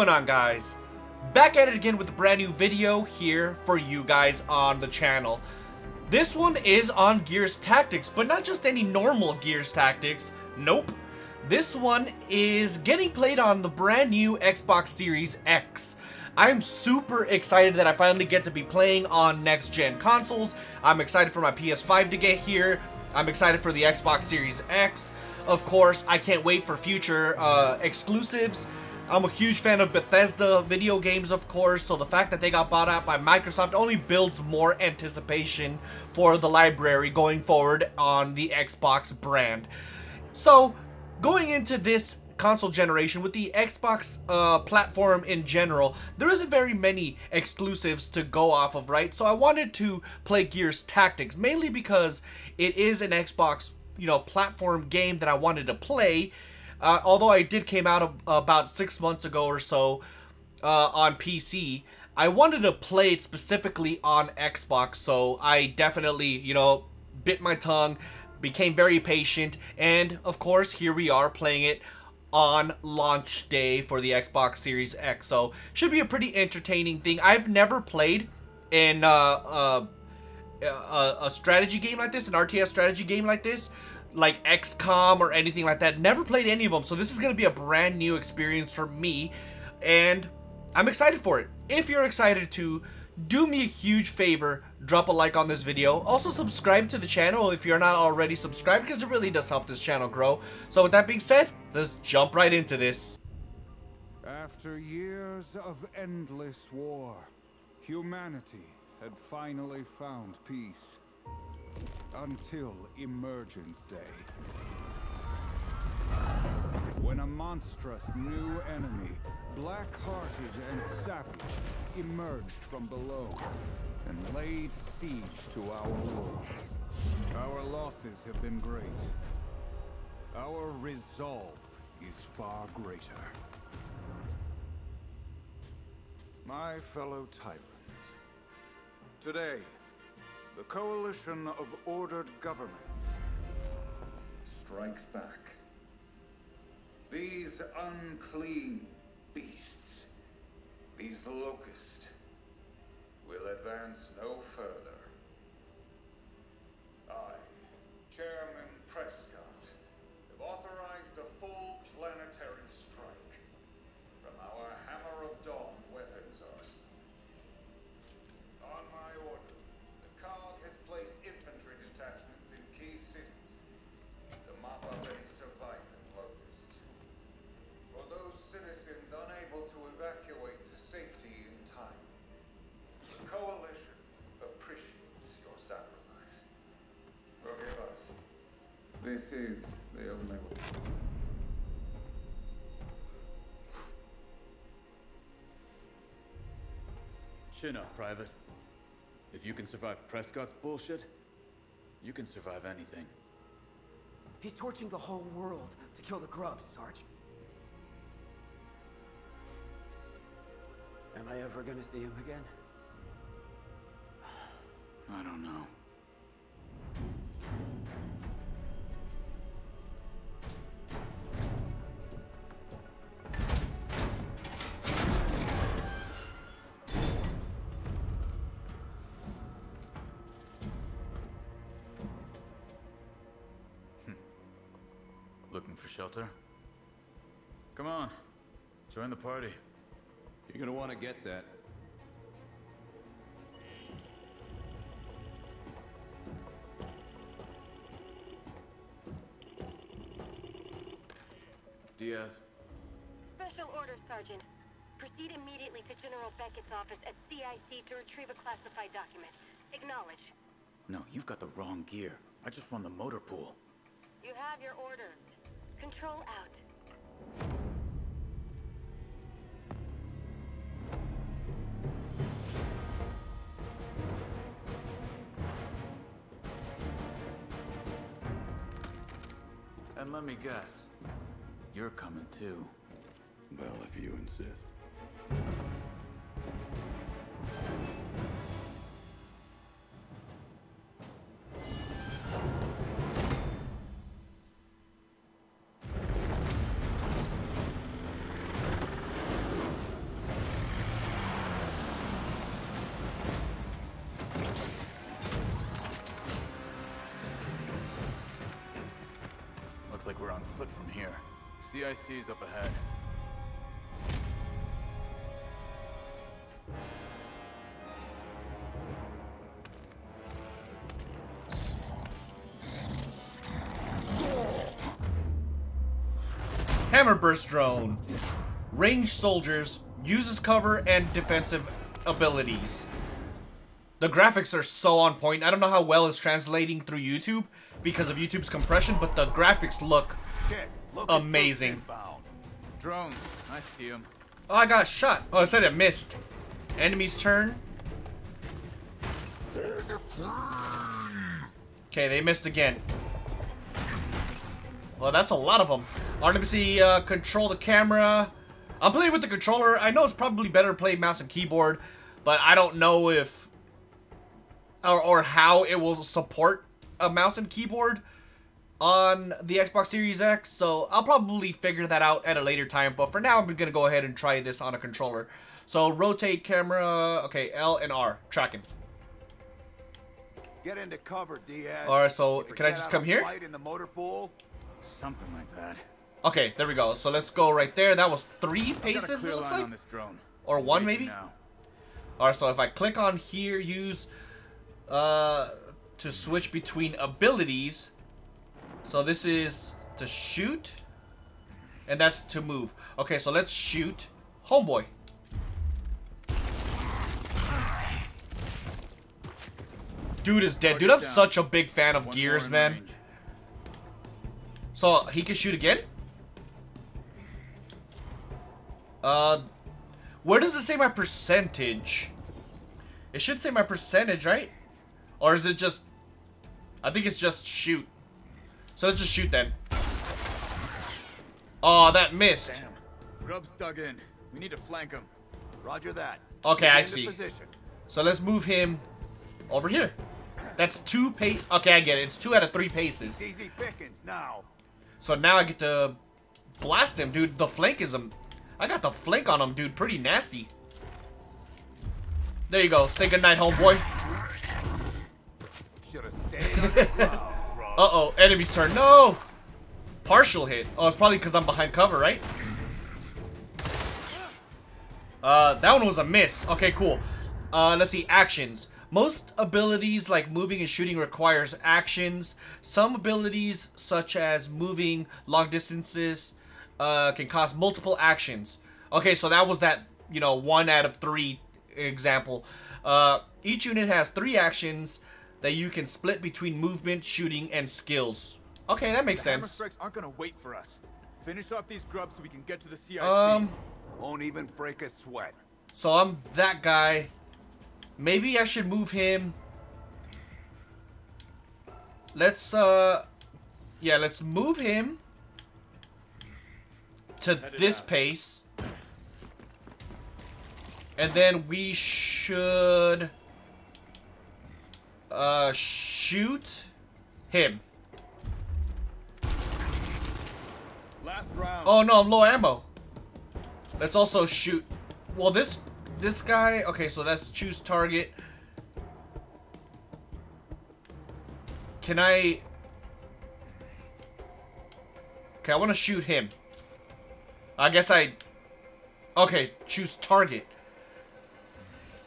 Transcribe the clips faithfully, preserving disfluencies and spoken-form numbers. going on, guys? Back at it again with a brand new video here for you guys on the channel. This one is on Gears Tactics, but not just any normal Gears Tactics. Nope. This one is getting played on the brand new Xbox Series X. I'm super excited that I finally get to be playing on next-gen consoles. I'm excited for my P S five to get here. I'm excited for the Xbox Series X. Of course, I can't wait for future uh, exclusives. I'm a huge fan of Bethesda video games, of course, so the fact that they got bought out by Microsoft only builds more anticipation for the library going forward on the Xbox brand. So, going into this console generation with the Xbox uh, platform in general, there isn't very many exclusives to go off of, right? So I wanted to play Gears Tactics, mainly because it is an Xbox, you know, platform game that I wanted to play. Uh, although I did came out ab about six months ago or so uh, on P C, I wanted to play it specifically on Xbox, so I definitely, you know, bit my tongue, became very patient, and of course, here we are playing it on launch day for the Xbox Series X. So should be a pretty entertaining thing. I've never played in uh, uh, a, a strategy game like this, an R T S strategy game like this, like X COM or anything like that. Never played any of them, so this is going to be a brand new experience for me, and I'm excited for it. If you're excited too, do me a huge favor, drop a like on this video. Also subscribe to the channel if you're not already subscribed, because it really does help this channel grow. So with that being said, let's jump right into this. After years of endless war, humanity had finally found peace. Until Emergence Day. When a monstrous new enemy, black-hearted and savage, emerged from below and laid siege to our world. Our losses have been great. Our resolve is far greater. My fellow tyrants, today, the Coalition of Ordered Governments strikes back. These unclean beasts, these locusts, will advance no further. I, Chairman Prescott, have authorized a full planetary strike from our Hammer of Dawn weapons arsenal. On my order, Cog has placed infantry detachments in key cities to mop up any surviving locust. For those citizens unable to evacuate to safety in time, the Coalition appreciates your sacrifice. Forgive us. This is the only way. Chin up, Private. If you can survive Prescott's bullshit, you can survive anything. He's torching the whole world to kill the grubs, Sarge. Am I ever gonna see him again? I don't know. Looking for shelter? Come on, join the party. You're gonna want to get that. Diaz. Special order, Sergeant. Proceed immediately to General Beckett's office at C I C to retrieve a classified document. Acknowledge. No, you've got the wrong gear. I just run the motor pool. You have your orders. Control out. And let me guess, you're coming too. Well, if you insist. on foot from here. C I C's up ahead. Hammerburst drone. Ranged soldiers, uses cover and defensive abilities. The graphics are so on point. I don't know how well it's translating through YouTube because of YouTube's compression, but the graphics look Kid, amazing. Drones, I see them. Oh, I got shot. Oh, I said it missed. Enemy's turn. Okay, they missed again. Well, that's a lot of them. R W C, uh, control the camera. I'm playing with the controller. I know it's probably better to play mouse and keyboard, but I don't know if... Or, or how it will support a mouse and keyboard on the Xbox Series X. So I'll probably figure that out at a later time. But for now, I'm going to go ahead and try this on a controller. So rotate camera. Okay, L and R. Tracking. Get into cover, Diaz. All right, so can I just come here? In the motor pool? Something like that. Okay, there we go. So let's go right there. That was three paces, it looks like. On this drone. Or one, maybe? All right, so if I click on here, use... Uh, to switch between abilities. So this is to shoot, and that's to move. Okay, so let's shoot homeboy. Dude is dead. Dude, I'm such a big fan of Gears, man. So he can shoot again? Uh, where does it say my percentage? It should say my percentage, right? Or is it just... I think it's just shoot. So let's just shoot then. Oh, that missed. Damn. Grub's dug in. We need to flank him. Roger that. Okay, I see. So let's move him over here. That's two pace. Okay, I get it. It's two out of three paces. Easy pickings now. So now I get to blast him, dude. The flank is him. I got the flank on him, dude. Pretty nasty. There you go. Say goodnight, homeboy. Uh-oh, enemy's turn. No! Partial hit. Oh, it's probably because I'm behind cover, right? Uh, that one was a miss. Okay, cool. Uh, let's see. Actions. Most abilities like moving and shooting requires actions. Some abilities such as moving long distances uh, can cost multiple actions. Okay, so that was that, you know, one out of three example. Uh, each unit has three actions that you can split between movement, shooting, and skills. Okay, that makes the sense. Hammer strikes aren't gonna wait for us. Finish off these grubs so we can get to the C I C. Um, won't even break a sweat. So I'm that guy. Maybe I should move him. Let's uh, yeah, let's move him to Headed this out. pace, and then we should. Uh, shoot him. Last round. Oh no, I'm low ammo. Let's also shoot. Well, this this guy. Okay, so that's choose target. Can I? Okay, I want to shoot him. I guess I. Okay, choose target.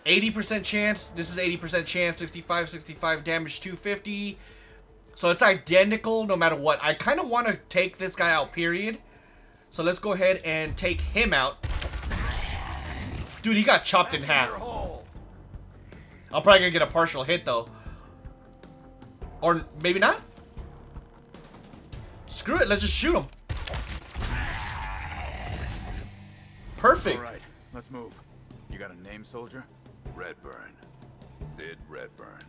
eighty percent chance, this is eighty percent chance, sixty-five, sixty-five, damage two fifty. So it's identical no matter what. I kind of want to take this guy out, period. So let's go ahead and take him out. Dude, he got chopped in half. I'm probably going to get a partial hit, though. Or maybe not? Screw it, let's just shoot him. Perfect. All right, let's move. You got a name, soldier? Redburn. Sid Redburn.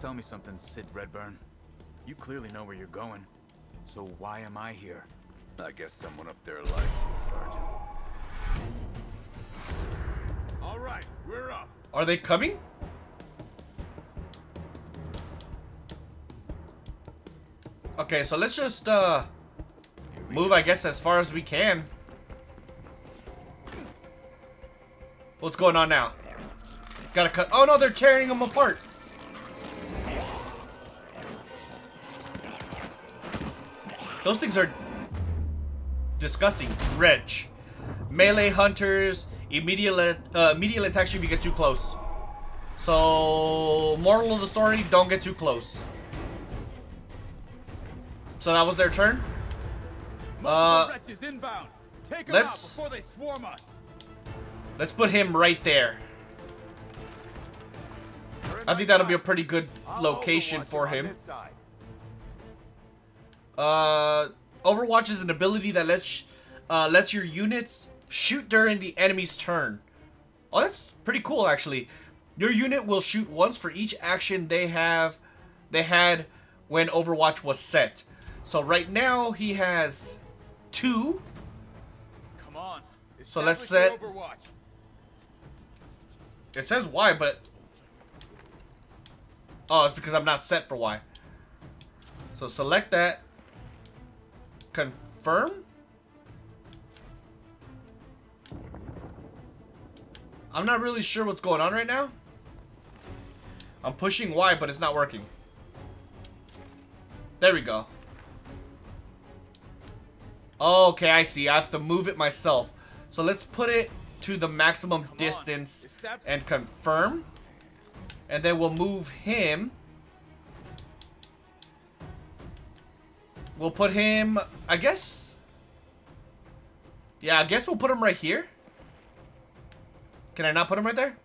Tell me something, Sid Redburn. You clearly know where you're going. So why am I here? I guess someone up there likes you, Sergeant. All right, we're up. Are they coming? Okay, so let's just uh, move, I guess, as far as we can. What's going on now? Gotta cut. Oh no, they're tearing them apart. Those things are disgusting wretch. Melee hunters, immediate, uh, immediate attacks if you get too close. So, moral of the story, don't get too close. So that was their turn. Uh, let's, let's put him right there. I think that'll be a pretty good location for him. Uh, Overwatch is an ability that lets uh, lets your units shoot during the enemy's turn. Oh, that's pretty cool, actually. Your unit will shoot once for each action they have they had when Overwatch was set. So right now he has two. Come on. So let's set. Overwatch. It says Y, but oh, it's because I'm not set for Y. So select that. Confirm? I'm not really sure what's going on right now. I'm pushing Y, but it's not working. There we go. Okay, I see. I have to move it myself. So let's put it to the maximum distance and confirm. And then we'll move him. We'll put him, I guess. Yeah, I guess we'll put him right here. Can I not put him right there?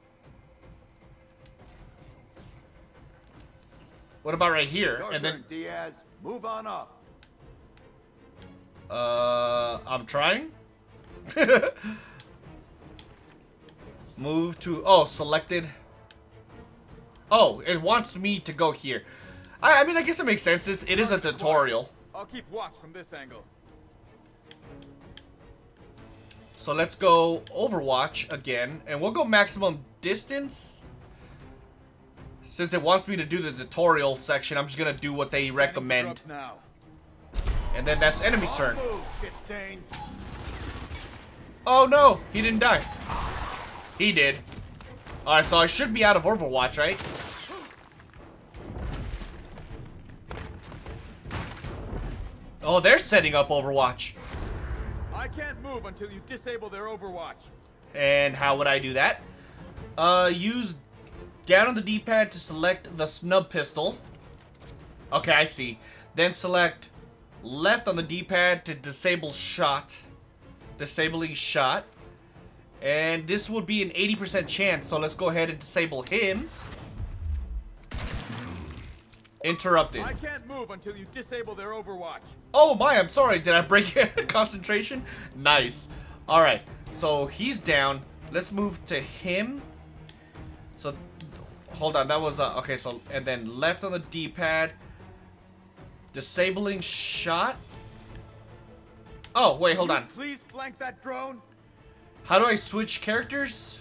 What about right here? Your and turn, then Diaz, move on up. Uh, I'm trying. Move to oh, selected. Oh, it wants me to go here. I, I mean, I guess it makes sense. It's, it is a tutorial. I'll keep watch from this angle. So let's go Overwatch again, and we'll go maximum distance. Since it wants me to do the tutorial section, I'm just gonna do what they recommend. And then that's enemy's turn. Oh no, he didn't die. He did. Alright, so I should be out of Overwatch, right? Oh, they're setting up Overwatch. I can't move until you disable their Overwatch. And how would I do that? Uh, use down on the D-pad to select the snub pistol. Okay, I see. Then select left on the D-pad to disable shot. Disabling shot. And this would be an eighty percent chance, so let's go ahead and disable him. Interrupted. I can't move until you disable their Overwatch. Oh my, I'm sorry. Did I break concentration? Nice. Alright, so he's down. Let's move to him. So, hold on. That was, uh, okay, so, and then left on the D-pad. Disabling shot. Oh, wait, hold on. Please flank that drone. How do I switch characters?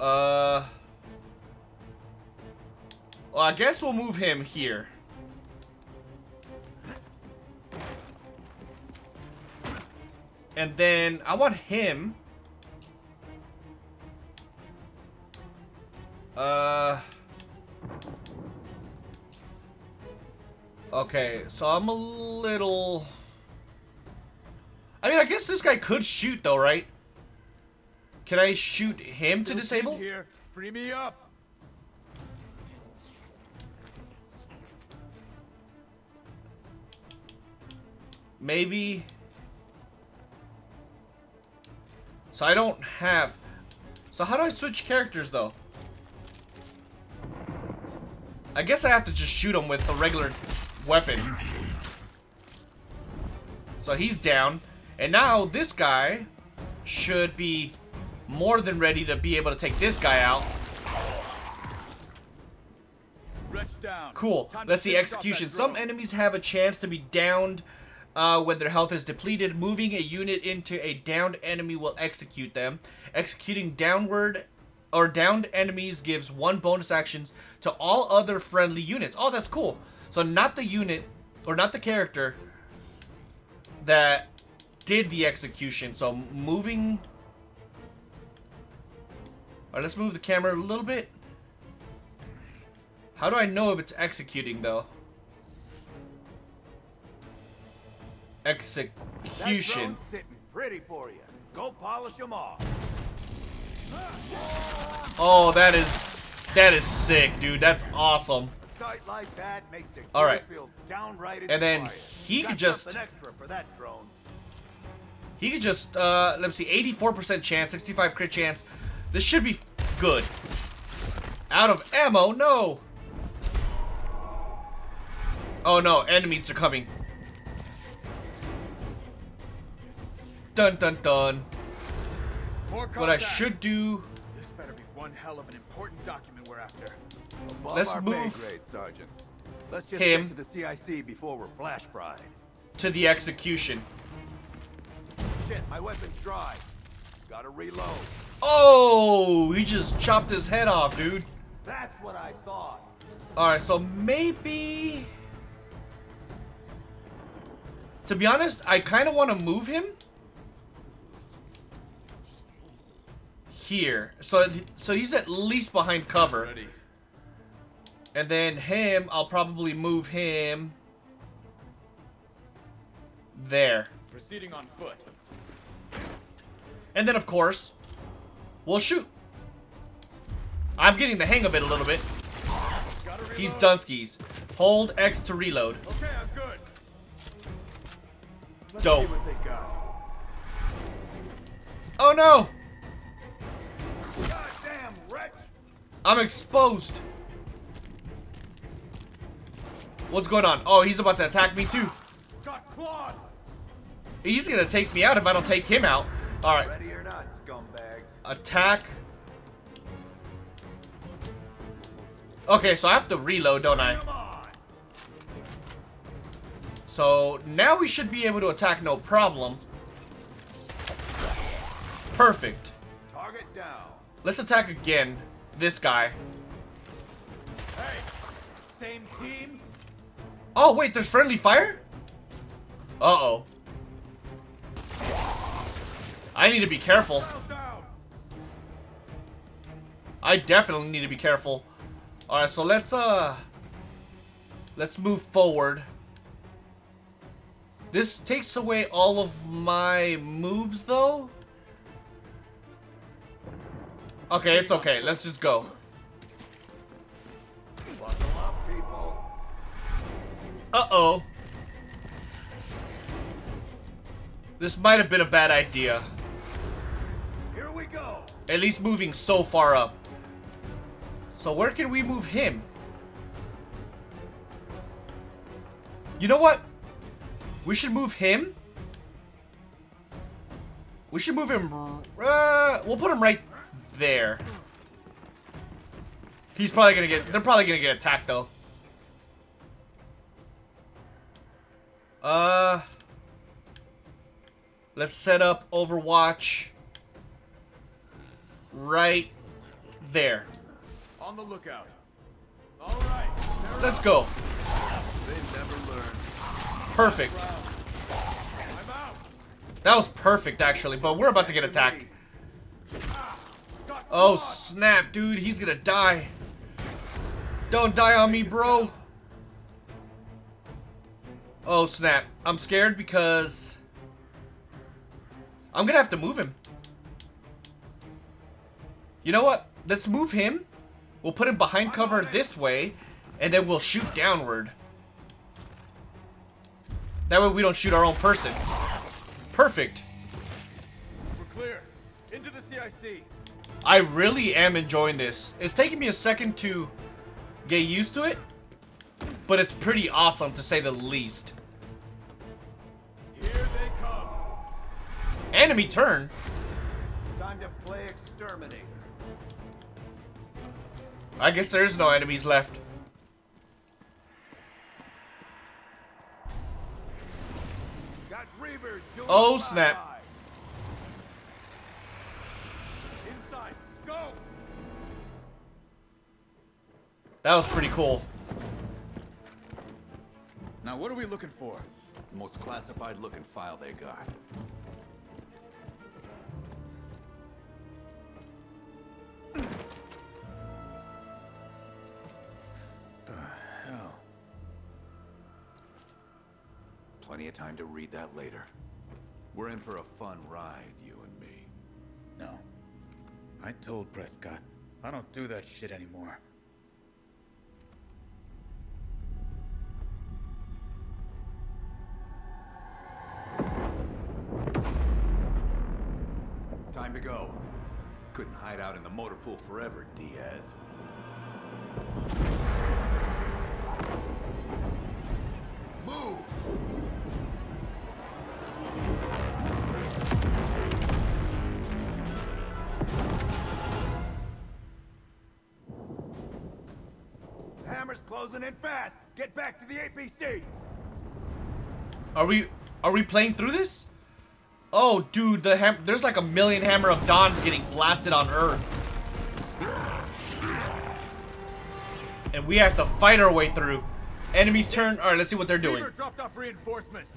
Uh, well, I guess we'll move him here. And then I want him. Uh, okay, so I'm a little... I mean, I guess this guy could shoot, though, right? Can I shoot him to disable? Here. Free me up. Maybe. So I don't have... So how do I switch characters, though? I guess I have to just shoot him with a regular weapon. So he's down. And now this guy should be more than ready to be able to take this guy out. Cool. Let's see execution. Some enemies have a chance to be downed uh, when their health is depleted. Moving a unit into a downed enemy will execute them. Executing downward or downed enemies gives one bonus actions to all other friendly units. Oh, that's cool. So not the unit or not the character that did the execution. So moving... Alright, let's move the camera a little bit. How do I know if it's executing, though? execution. That sitting pretty for you. Go polish them off. Oh, that is that is sick, dude. That's awesome. A sight like that makes it all right. Feel downright and then he could just an extra for that drone. He could just uh let me see, eighty-four percent chance, sixty-five crit chance. This should be good. Out of ammo, no. Oh no, enemies are coming. Dun dun dun. What I should do. This better be one hell of an important document we're after. Above Let's our move pay grade, Sergeant. Let's just him get to the C I C before we're flash fried. To the execution. Shit, my weapon's dry. Gotta reload. Oh, he just chopped his head off, dude. That's what I thought. All right, so maybe. To be honest, I kind of want to move him here, so so he's at least behind cover. Ready. And then him, I'll probably move him there. Proceeding on foot. And then of course, we'll shoot. I'm getting the hang of it a little bit. He's Dunskies. Hold X to reload. Okay, I'm good. Let's Dope. See what they got. Oh no! Goddamn wretch! I'm exposed. What's going on? Oh, he's about to attack me too. Got clawed. He's gonna take me out if I don't take him out. All right. Ready or not, scumbags. Attack. Okay, so I have to reload, don't I? So now we should be able to attack no problem. Perfect. Target down. Let's attack again. This guy. Hey, same team. Oh wait, there's friendly fire? Uh-oh. I need to be careful. I definitely need to be careful. Alright, so let's uh let's move forward. This takes away all of my moves, though. Okay, it's okay. Let's just go. Uh-oh. This might have been a bad idea. Here we go. At least moving so far up. So where can we move him? You know what? We should move him. We should move him. Uh, we'll put him right there. He's probably gonna get. They're probably gonna get attacked though. Uh. Let's set up Overwatch. Right there. On the lookout. All right. Let's go. They never learn. Perfect. That was perfect, actually, but we're about to get attacked. Oh, snap, dude. He's gonna die. Don't die on me, bro. Oh, snap. I'm scared because I'm gonna have to move him. You know what? Let's move him. We'll put him behind cover this way, and then we'll shoot downward. That way we don't shoot our own person. Perfect. We're clear. Into the C I C. I really am enjoying this. It's taking me a second to get used to it, but it's pretty awesome to say the least. Here they come. Enemy turn. Time to play exterminator. I guess there's no enemies left. Oh snap. Inside, go. That was pretty cool. Now what are we looking for? The most classified looking file they got. Plenty of time to read that later. We're in for a fun ride, you and me. No. I told Prescott, I don't do that shit anymore. Time to go. Couldn't hide out in the motor pool forever, Diaz. Closing in fast. Get back to the A P C. Are we are we playing through this? Oh, dude, the ham there's like a million hammer of Dons getting blasted on Earth, and we have to fight our way through. Enemy's turn. All right, let's see what they're doing. Dropped off reinforcements.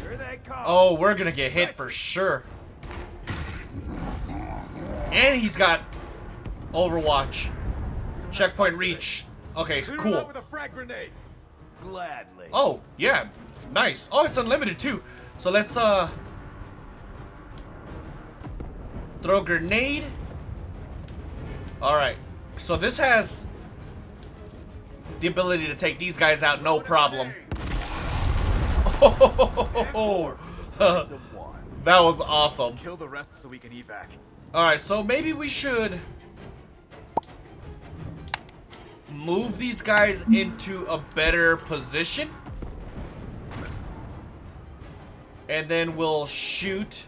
Here they come. Oh, we're gonna get hit for sure. And he's got Overwatch. Checkpoint reach. Okay, cool. With a frag grenade. Gladly. Oh, yeah. Nice. Oh, it's unlimited too. So let's uh throw a grenade. Alright. So this has the ability to take these guys out no problem. Oh, that was awesome. Kill the rest so we can evac. Alright, so maybe we should move these guys into a better position, and then we'll shoot.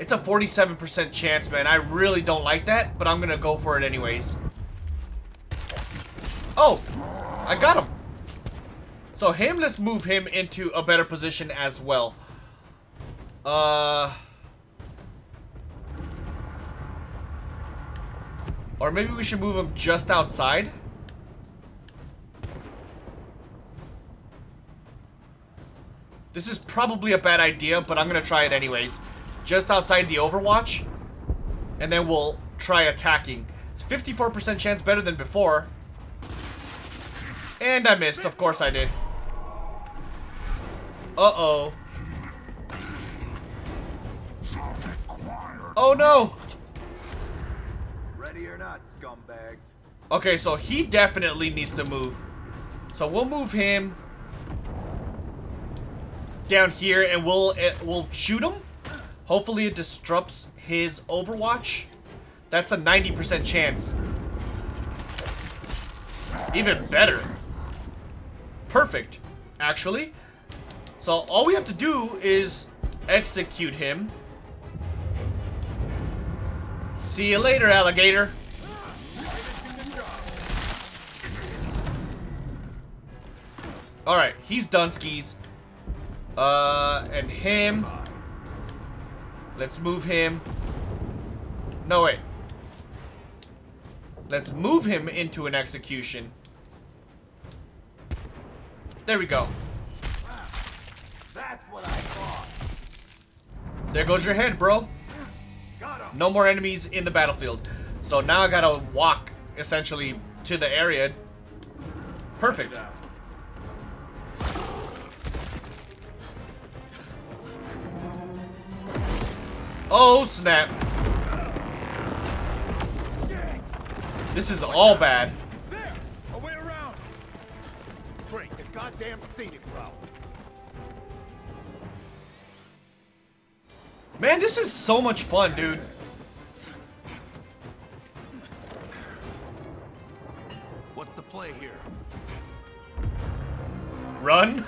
It's a forty-seven percent chance, man. I really don't like that, but I'm gonna go for it anyways. Oh, I got him. So him, let's move him into a better position as well. Uh, or maybe we should move him just outside. This is probably a bad idea, but I'm gonna try it anyways. Just outside the Overwatch, and then we'll try attacking. fifty-four percent chance, better than before. And I missed, of course I did. Uh-oh. Oh no! Ready or not, scumbags. Okay, so he definitely needs to move. So we'll move him down here, and we'll it, we'll shoot him. Hopefully it disrupts his Overwatch. That's a ninety percent chance. Even better. Perfect, actually. So all we have to do is execute him. See you later, alligator. All right, he's done skis. Uh, and him. Let's move him. No, wait. Let's move him into an execution. There we go. That's what I thought. There goes your head, bro. No more enemies in the battlefield. So now I gotta walk, essentially, to the area. Perfect. Oh snap! This is all bad. There, a way around. Break the goddamn scenic route. Man, this is so much fun, dude. What's the play here? Run.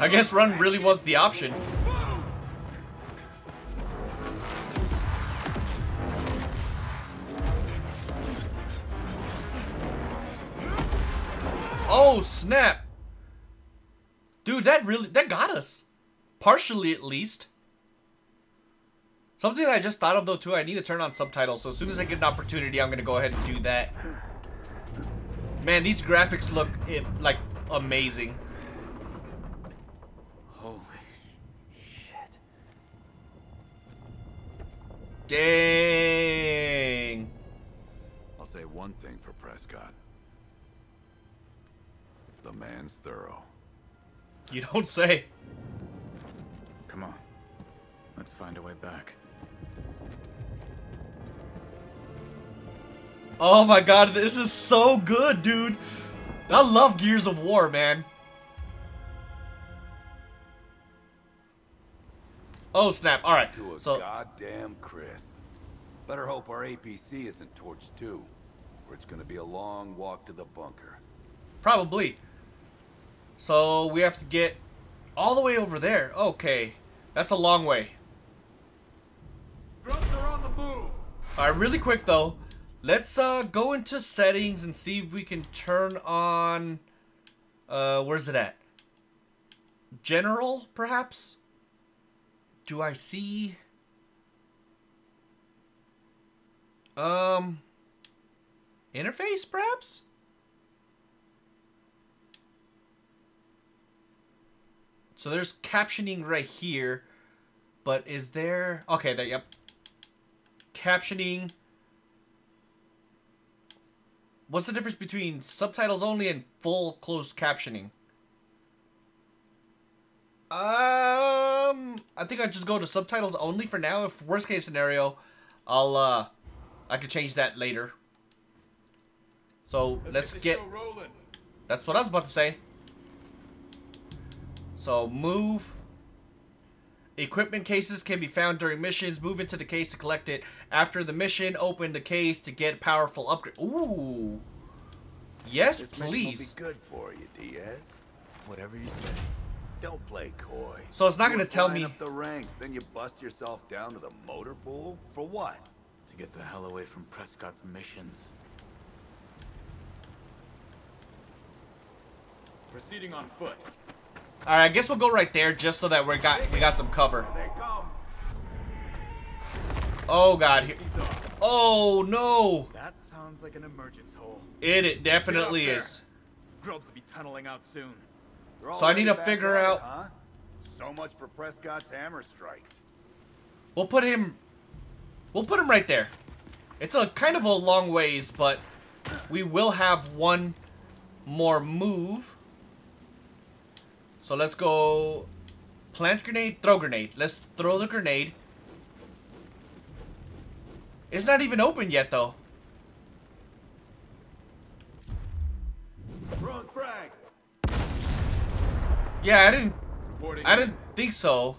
I guess run really was the option. Oh snap. Dude, that really, that got us. Partially at least. Something that I just thought of though too, I need to turn on subtitles. So as soon as I get an opportunity, I'm gonna go ahead and do that. Man, these graphics look it, like amazing. Dang. I'll say one thing for Prescott. The man's thorough. You don't say. Come on. Let's find a way back. Oh my god, this is so good, dude. I love Gears of War, man. Oh snap, alright. To a so goddamn crisp. Better hope our A P C isn't torched too, or it's gonna be a long walk to the bunker. Probably. So we have to get all the way over there. Okay. That's a long way. Drones are on the move. Alright, really quick though. Let's uh go into settings and see if we can turn on uh where's it at? General, perhaps? Do I see? Um, interface, perhaps? So there's captioning right here, but is there? Okay, there, yep. Captioning. What's the difference between subtitles only and full closed captioning? Um, I think I just go to subtitles only for now. If worst case scenario, I'll uh, I could change that later. So let's get. That's what I was about to say. So move. Equipment cases can be found during missions. Move into the case to collect it. After the mission, open the case to get powerful upgrade. Ooh. Yes, this please. This will be good for you, Diaz. Whatever you say. Don't play coy. So it's not going to tell me up the ranks, then you bust yourself down to the motor pool for what? To get the hell away from Prescott's missions. Proceeding on foot. All right, I guess we'll go right there just so that we got we got some cover. Oh god. Oh no. That sounds like an emergence hole. It it definitely is. Grubs will be tunneling out soon. So I need to figure out. Huh? So much for Prescott's hammer strikes. We'll put him. We'll put him right there. It's a kind of a long ways, but we will have one more move. So let's go. Plant grenade, throw grenade. Let's throw the grenade. It's not even open yet, though. Wrong frag. Yeah, I didn't. I didn't think so.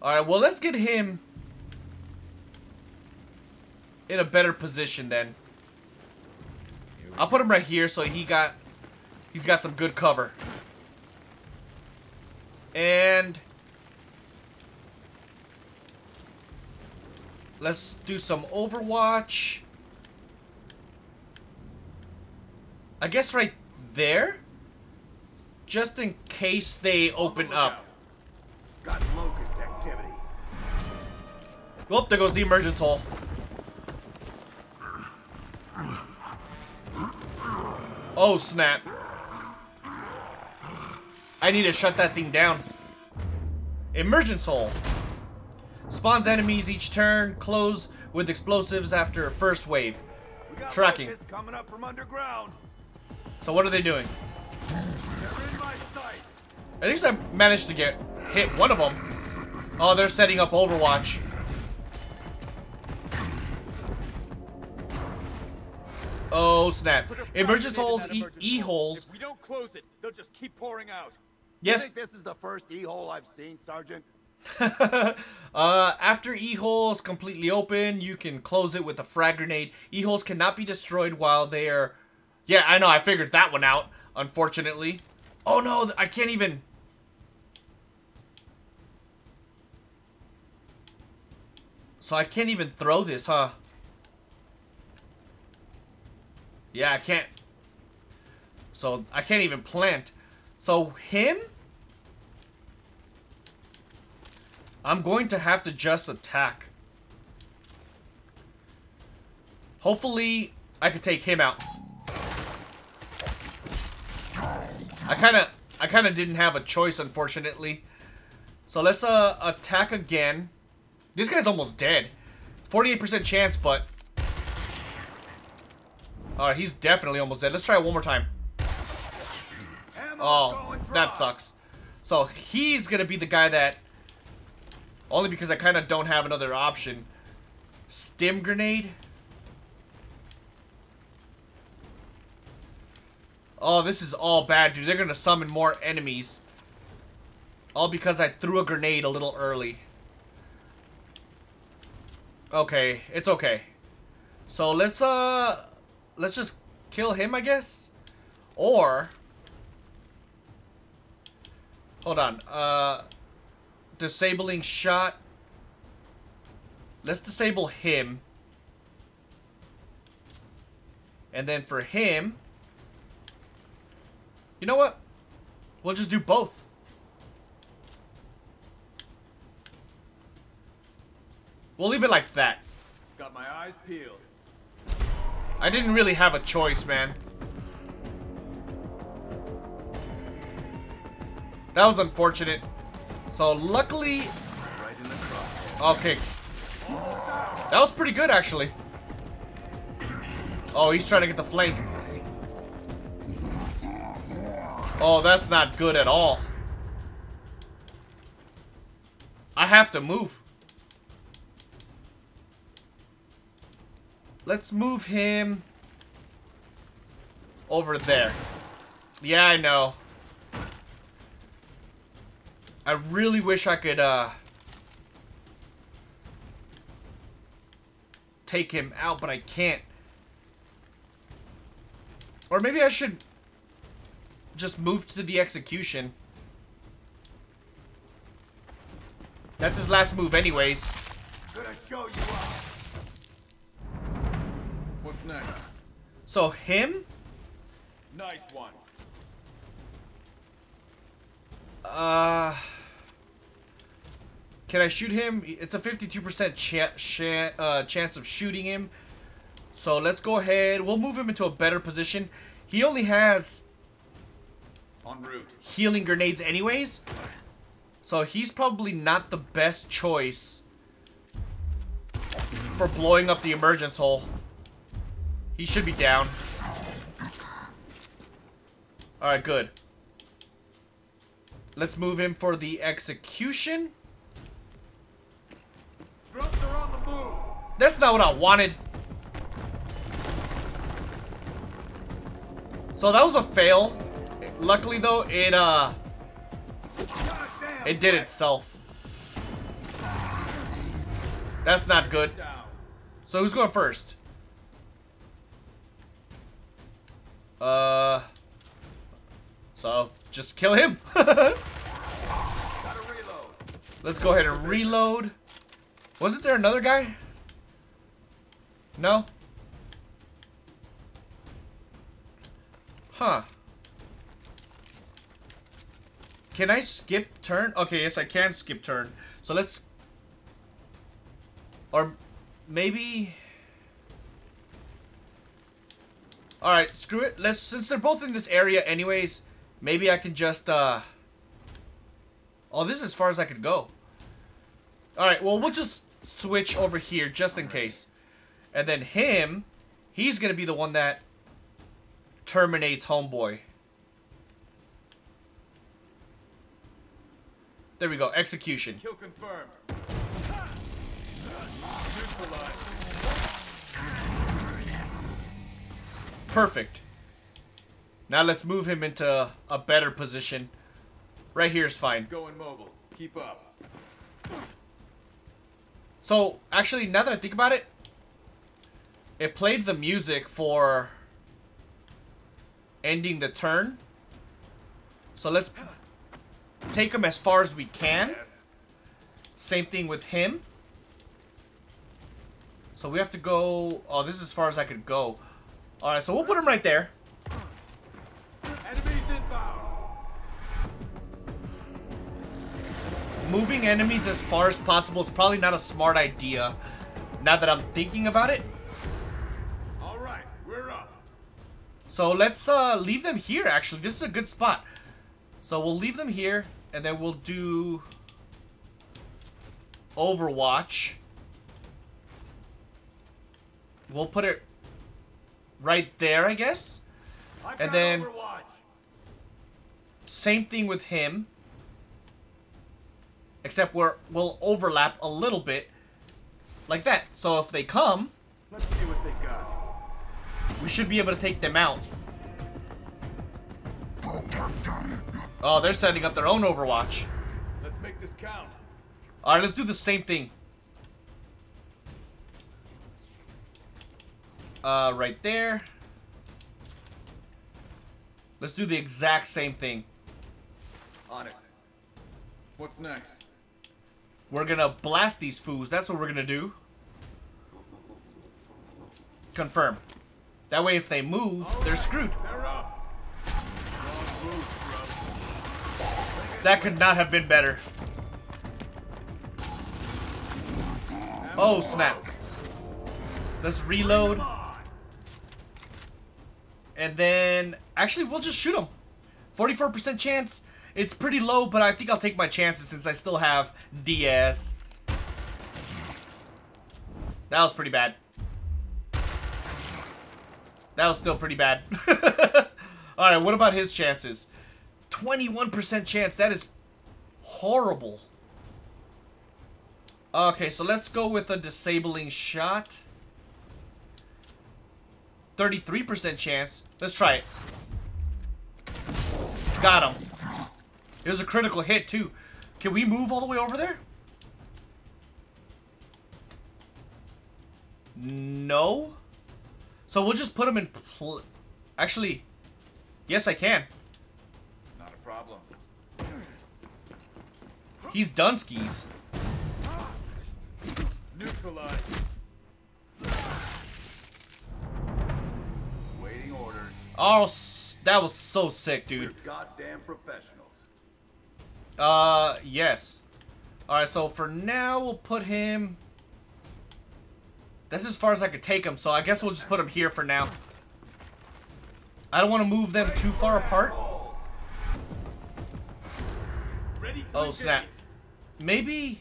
All right, well, let's get him in a better position then. I'll put him right here so he got, he's got some good cover. And let's do some Overwatch. I guess right there. Just in case they open up. Got locust activity. Whoop, there goes the emergence hole. Oh snap. I need to shut that thing down. Emergence hole. Spawns enemies each turn. Close with explosives after first wave. Tracking. Coming up from underground. So what are they doing? At least I managed to get hit one of them. Oh, they're setting up Overwatch. Oh snap! Emergence holes, e, e holes. If we don't close it, they'll just keep pouring out. Yes. You think this is the first e hole I've seen, Sergeant? uh, after e hole is completely open, you can close it with a frag grenade. E holes cannot be destroyed while they are. Yeah, I know. I figured that one out. Unfortunately. Oh no! I can't even. So I can't even throw this, huh? Yeah, I can't. So I can't even plant. So him? I'm going to have to just attack. Hopefully, I can take him out. I kind of, I kind of didn't have a choice, unfortunately. So let's uh attack again. This guy's almost dead. forty-eight percent chance, but... Alright, he's definitely almost dead. Let's try it one more time. Oh, that sucks. So, he's gonna be the guy that... Only because I kind of don't have another option. Stim grenade? Oh, this is all bad, dude. They're gonna summon more enemies. All because I threw a grenade a little early. Okay, it's okay. So, let's, uh... Let's just kill him, I guess? Or... Hold on. Uh, disabling shot. Let's disable him. And then for him... You know what? We'll just do both. We'll leave it like that. Got my eyes peeled. I didn't really have a choice, man. That was unfortunate. So luckily, okay, that was pretty good actually. Oh, he's trying to get the flank. Oh, that's not good at all. I have to move. Let's move him over there. Yeah, I know. I really wish I could uh, take him out, but I can't. Or maybe I should just move to the execution. That's his last move anyways. Gonna show you up. What's next? So him? Nice one. Uh... Can I shoot him? It's a fifty-two percent cha cha uh, chance of shooting him. So let's go ahead. We'll move him into a better position. He only has en route healing grenades anyways. So he's probably not the best choice for blowing up the emergence hole. He should be down. Alright, good. Let's move him for the execution. Drops are on the move. That's not what I wanted. So that was a fail. Luckily though, it uh it did itself. That's not good. So who's going first? Uh so just kill him. Let's go ahead and reload. Wasn't there another guy? No? Huh. Can I skip turn? Okay, yes, I can skip turn. So let's... Or maybe... Alright, screw it. Let's, since they're both in this area anyways... Maybe I can just, uh... Oh, this is as far as I could go. Alright, well, we'll just switch over here just in case. And then him, he's gonna be the one that terminates homeboy. There we go, execution. Kill confirmed. Perfect. Now let's move him into a better position. Right here is fine. Going mobile. Keep up. So, actually, now that I think about it, it played the music for ending the turn. So let's take him as far as we can. Same thing with him. So we have to go... Oh, this is as far as I could go. Alright, so we'll put him right there. Moving enemies as far as possible is probably not a smart idea, now that I'm thinking about it. All right, we're up. So let's uh, leave them here, actually. This is a good spot. So we'll leave them here, and then we'll do... Overwatch. We'll put it right there, I guess. I've and then Overwatch. Same thing with him. Except we're, we'll overlap a little bit like that. So if they come, let's see what they got. We should be able to take them out. Oh, they're setting up their own Overwatch. Let's make this count. All right, let's do the same thing. Uh, right there. Let's do the exact same thing. On it. What's next? We're gonna blast these fools. That's what we're gonna do. Confirm. That way, if they move, right, they're screwed. They're up. That could not have been better. Oh, snap. Let's reload. And then, actually, we'll just shoot them. forty-four percent chance. It's pretty low, but I think I'll take my chances since I still have Diaz. That was pretty bad. That was still pretty bad. Alright, what about his chances? twenty-one percent chance. That is horrible. Okay, so let's go with a disabling shot. thirty-three percent chance. Let's try it. Got him. It was a critical hit, too. Can we move all the way over there? No. So we'll just put him in... Pl- Actually, yes, I can. Not a problem. He's Dunskies. Neutralized. Waiting orders. Oh, that was so sick, dude. We're goddamn professionals. Uh, yes. All right, so for now we'll put him. That's as far as I could take him, so I guess we'll just put him here for now. I don't want to move them too far apart. Oh, snap. Maybe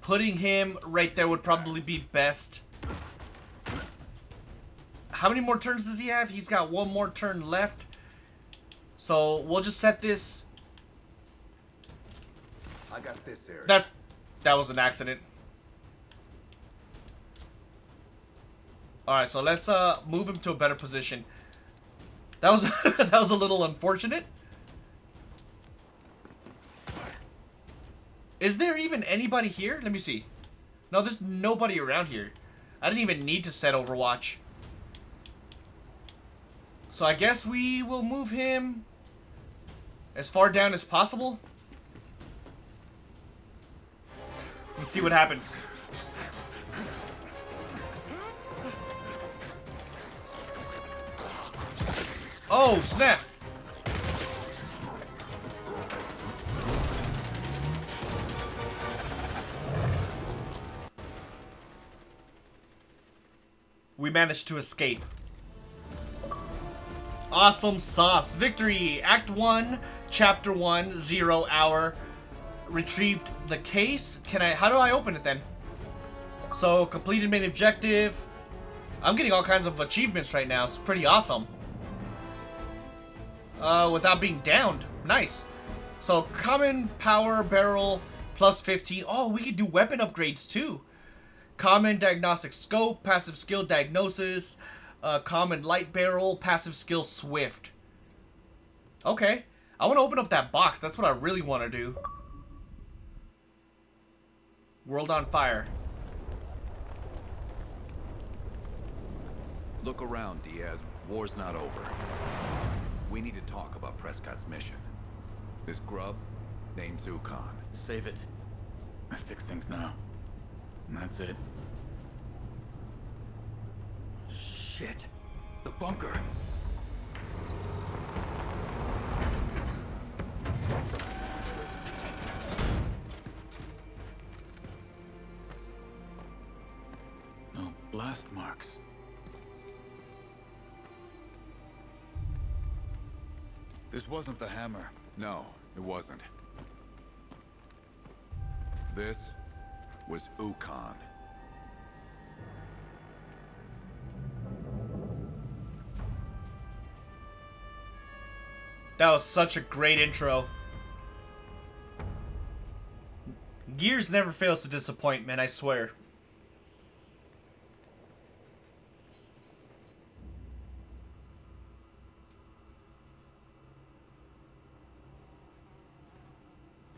putting him right there would probably be best. How many more turns does he have? He's got one more turn left. So we'll just set this. I got this area. That's, that was an accident. All right, so let's uh move him to a better position. That was that was a little unfortunate. Is there even anybody here? Let me see. No, there's nobody around here. I didn't even need to set Overwatch. So I guess we will move him as far down as possible. Let's see what happens. Oh, snap. We managed to escape. Awesome sauce. Victory. Act one, Chapter one, zero hour. Retrieved the case. Can I... How do I open it then? So, completed main objective. I'm getting all kinds of achievements right now. It's pretty awesome. Uh, without being downed. Nice. So, common power barrel plus fifteen. Oh, we could do weapon upgrades too. Common diagnostic scope, passive skill diagnosis, uh, common light barrel, passive skill swift. Okay. I want to open up that box. That's what I really want to do. World on fire. Look around, Diaz. War's not over. We need to talk about Prescott's mission. This grub, named Ukkon. Save it. I fix things now. And that's it. Shit. The bunker. No blast marks. This wasn't the hammer. No, it wasn't. This was Ukkon. That was such a great intro. Gears never fails to disappoint, man, I swear.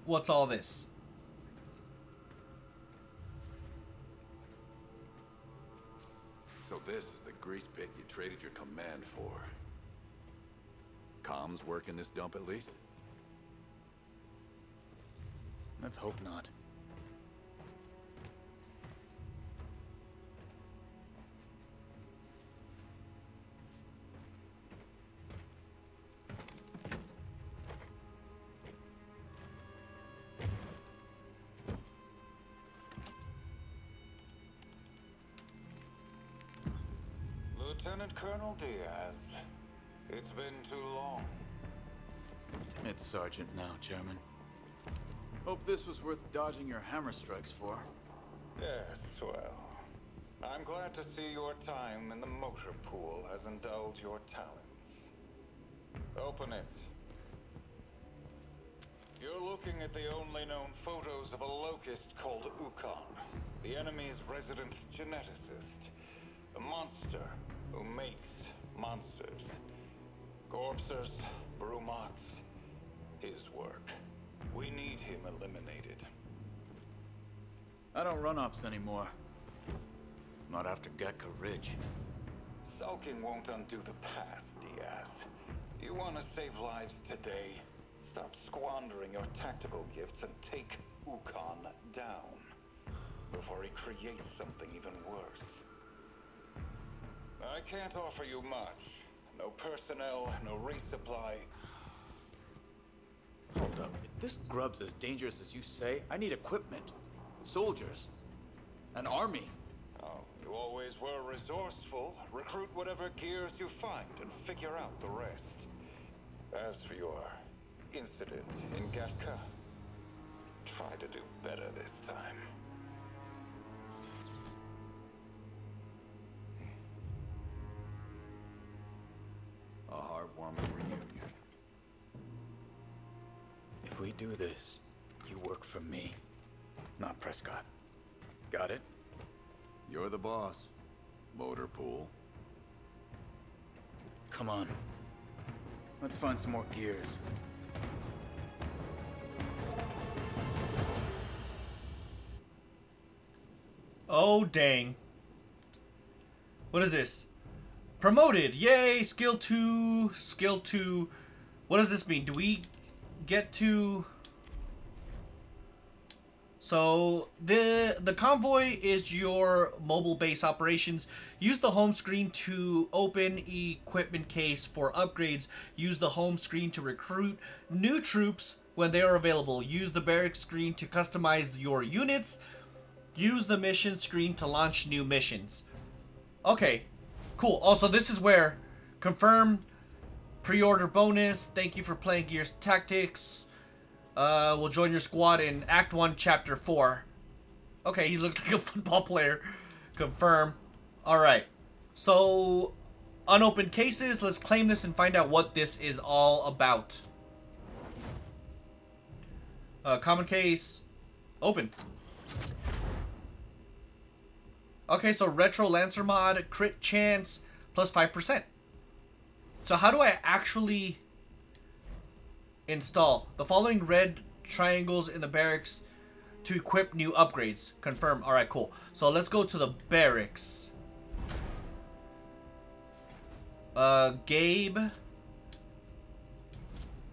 What's all this? So this is the grease pit you traded your command for. Comms work in this dump at least? Let's hope not. Lieutenant Colonel Diaz. It's been too long. It's Sergeant now, Chairman. Hope this was worth dodging your hammer strikes for. Yes, well, I'm glad to see your time in the motor pool has indulged your talents. Open it. You're looking at the only known photos of a locust called Ukkon, the enemy's resident geneticist, a monster who makes monsters. Corpsers, Brumox, his work. We need him eliminated. I don't run ops anymore. Not after Gekka Ridge. Sulking won't undo the past, Diaz. You want to save lives today? Stop squandering your tactical gifts and take Ukkon down before he creates something even worse. I can't offer you much. No personnel, no resupply. Hold up. If this grub's as dangerous as you say, I need equipment, soldiers, an army. Oh, you always were resourceful. Recruit whatever gears you find and figure out the rest. As for your incident in Gekka, try to do better this time. A heartwarming reunion. If we do this, you work for me, not Prescott. Got it? You're the boss, motor pool. Come on. Let's find some more gears. Oh, dang. What is this? Promoted! Yay! Skill two! Skill two! What does this mean? Do we get to... So, the the convoy is your mobile base operations. Use the home screen to open equipment case for upgrades. Use the home screen to recruit new troops when they are available. Use the barracks screen to customize your units. Use the mission screen to launch new missions. Okay. Cool. Also, this is where confirm pre-order bonus. Thank you for playing Gears Tactics. Uh, we'll join your squad in Act One, Chapter Four. Okay, he looks like a football player. Confirm. All right. So, unopened cases. Let's claim this and find out what this is all about. Uh, common case. Open. Okay, so Retro Lancer mod, crit chance, plus five percent. So how do I actually install? The following red triangles in the barracks to equip new upgrades. Confirm. Alright, cool. So let's go to the barracks. Uh, Gabe.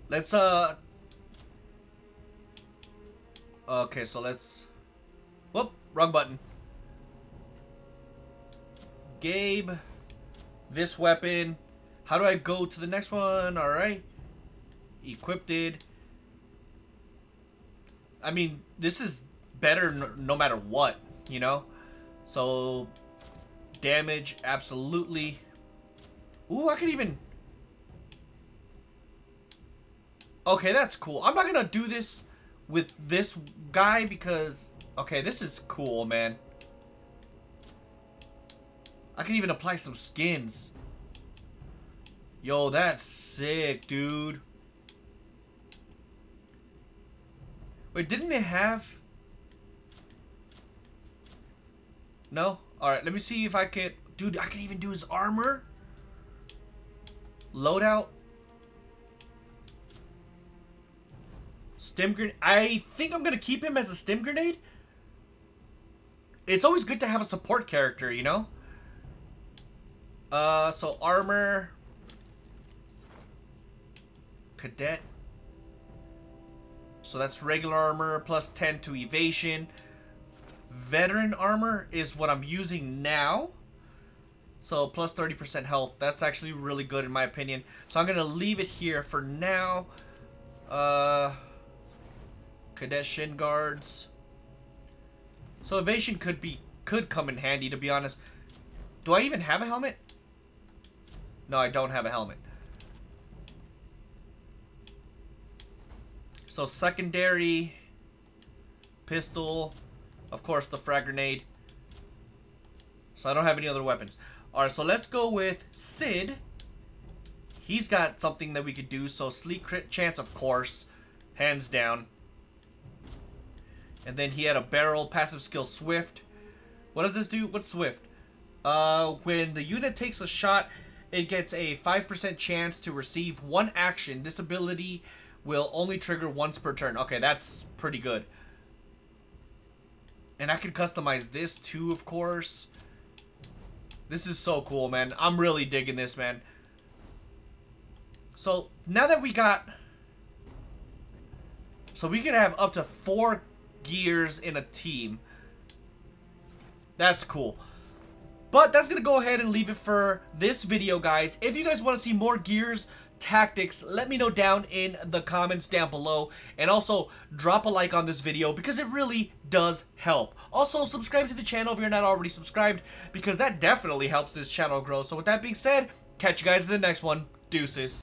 Let's, uh... Okay, so let's... Whoop, wrong button. Gabe, this weapon. How do I go to the next one? All right, equipped. I mean, this is better no, no matter what, you know. So, damage, absolutely. Ooh, I could even. Okay, that's cool. I'm not gonna do this with this guy because... Okay, this is cool, man. I can even apply some skins. Yo, that's sick, dude. Wait, didn't it have... No? Alright, let me see if I can... Dude, I can even do his armor? Loadout? Stim grenade? I think I'm gonna keep him as a stim grenade. It's always good to have a support character, you know? Uh, so armor... Cadet. So that's regular armor plus ten to evasion. Veteran armor is what I'm using now. So plus thirty percent health. That's actually really good in my opinion. So I'm going to leave it here for now. Uh, Cadet shin guards. So evasion could be could come in handy, to be honest. Do I even have a helmet? No, I don't have a helmet. So secondary, pistol, of course the frag grenade. So I don't have any other weapons. Alright, so let's go with Sid. He's got something that we could do. So sleek crit chance, of course. Hands down. And then he had a barrel, passive skill, swift. What does this do? What's swift? Uh, when the unit takes a shot, it gets a five percent chance to receive one action. This ability will only trigger once per turn. Okay, that's pretty good. And I can customize this too, of course. This is so cool, man. I'm really digging this, man. So, now that we got... So, we can have up to four gears in a team. That's cool. But, that's going to go ahead and leave it for this video, guys. If you guys want to see more Gears Tactics, let me know down in the comments down below, and also drop a like on this video because it really does help. Also subscribe to the channel if you're not already subscribed, because that definitely helps this channel grow. So with that being said, catch you guys in the next one. Deuces.